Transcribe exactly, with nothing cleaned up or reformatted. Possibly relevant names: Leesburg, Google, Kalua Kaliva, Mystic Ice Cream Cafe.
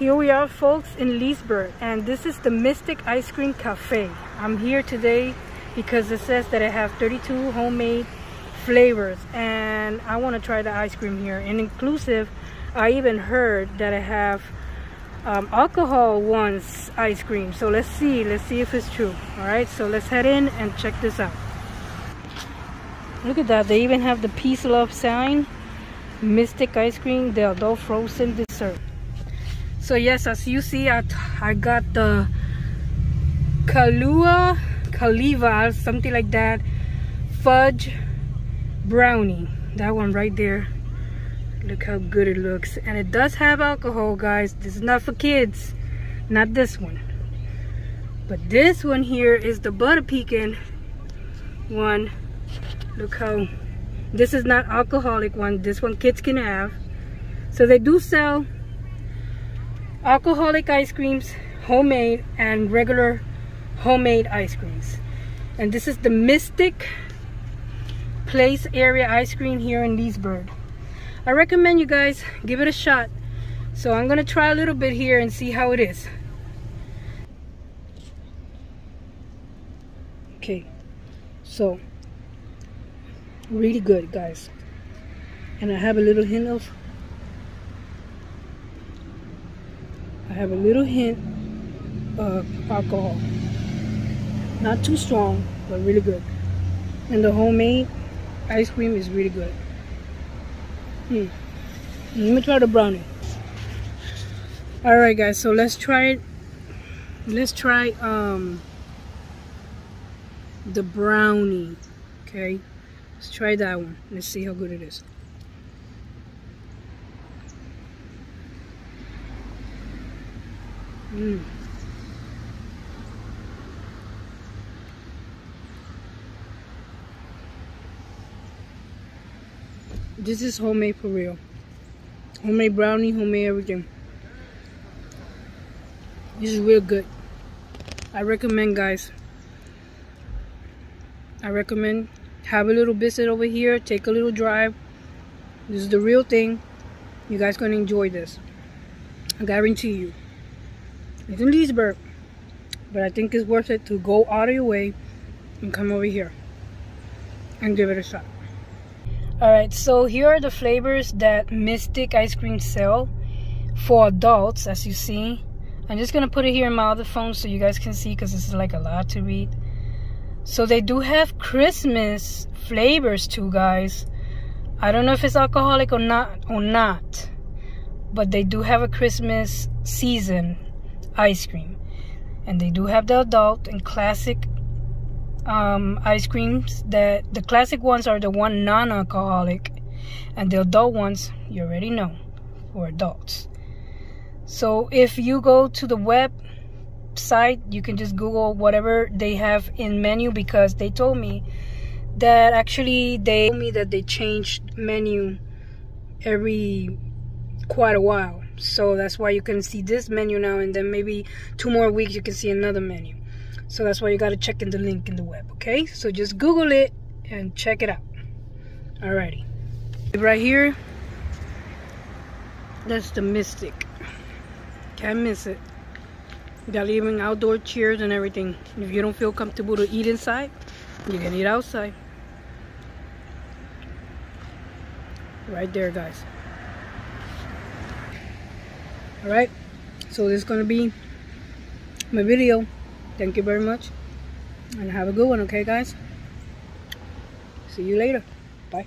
Here we are, folks, in Leesburg, and this is the Mystic Ice Cream Cafe. I'm here today because it says that I have thirty-two homemade flavors, and I want to try the ice cream here. And inclusive, I even heard that I have um, alcohol ones ice cream. So let's see, let's see if it's true. All right, so let's head in and check this out. Look at that, they even have the peace love sign. Mystic Ice Cream, the adult frozen dessert. So yes, as you see, I, I got the Kalua Kaliva, something like that, fudge brownie. That one right there. Look how good it looks. And it does have alcohol, guys. This is not for kids. Not this one. But this one here is the butter pecan one. Look how... This is not alcoholic one. This one kids can have. So they do sell alcoholic ice creams, homemade, and regular homemade ice creams. And this is the Mystic Place area ice cream here in Leesburg. I recommend you guys give it a shot. So I'm gonna try a little bit here and see how it is. Okay, so really good, guys. And I have a little hint of I have a little hint of alcohol. Not too strong, but really good. And the homemade ice cream is really good. Hmm. Let me try the brownie. All right, guys. So let's try it. Let's try um the brownie. Okay. Let's try that one. Let's see how good it is. Mm. This is homemade for real. Homemade brownie, homemade everything. This is real good. I recommend, guys. I recommend. Have a little visit over here. Take a little drive. This is the real thing. You guys gonna enjoy this. I guarantee you. It's in Leesburg, but I think it's worth it to go out of your way and come over here and give it a shot. All right, so here are the flavors that Mystic Ice Cream sell for adults, as you see. I'm just gonna put it here in my other phone so you guys can see, because this is like a lot to read. So they do have Christmas flavors too, guys. I don't know if it's alcoholic or not, or not, but they do have a Christmas season ice cream. And they do have the adult and classic um, ice creams. That the classic ones are the one non-alcoholic, and the adult ones you already know for adults. So if you go to the web site, you can just Google whatever they have in menu, because they told me that actually they told me that they changed menu every quite a while. So that's why you can see this menu now, and then maybe two more weeks you can see another menu. So that's why you got to check in the link in the web. Okay, so just Google it and check it out. Alrighty, right here, that's the Mystic. Can't miss it. They're leaving outdoor chairs and everything. If you don't feel comfortable to eat inside, you can eat outside. Right there, guys. All right, so this is gonna be my video. Thank you very much, and have a good one. Okay, guys, see you later. Bye.